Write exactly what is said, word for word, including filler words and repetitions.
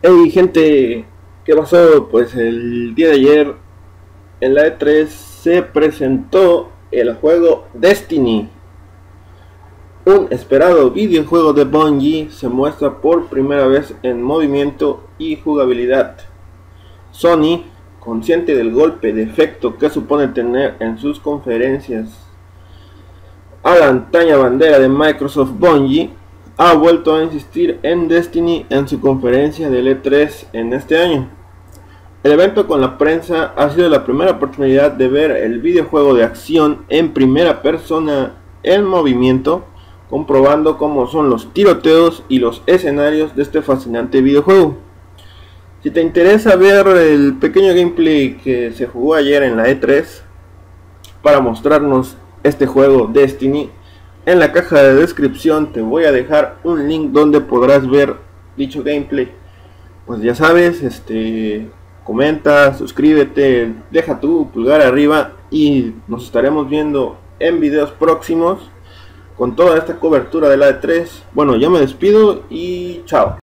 Hey gente, ¿qué pasó? Pues el día de ayer en la E tres se presentó el juego Destiny. Un esperado videojuego de Bungie se muestra por primera vez en movimiento y jugabilidad. Sony, consciente del golpe de efecto que supone tener en sus conferencias a la antaña bandera de Microsoft, Bungie ha vuelto a insistir en Destiny en su conferencia del E tres en este año. El evento con la prensa ha sido la primera oportunidad de ver el videojuego de acción en primera persona en movimiento, comprobando cómo son los tiroteos y los escenarios de este fascinante videojuego. Si te interesa ver el pequeño gameplay que se jugó ayer en la E tres para mostrarnos este juego Destiny, en la caja de descripción te voy a dejar un link donde podrás ver dicho gameplay. Pues ya sabes, este, comenta, suscríbete, deja tu pulgar arriba y nos estaremos viendo en videos próximos con toda esta cobertura de la E tres. Bueno, yo me despido y chao.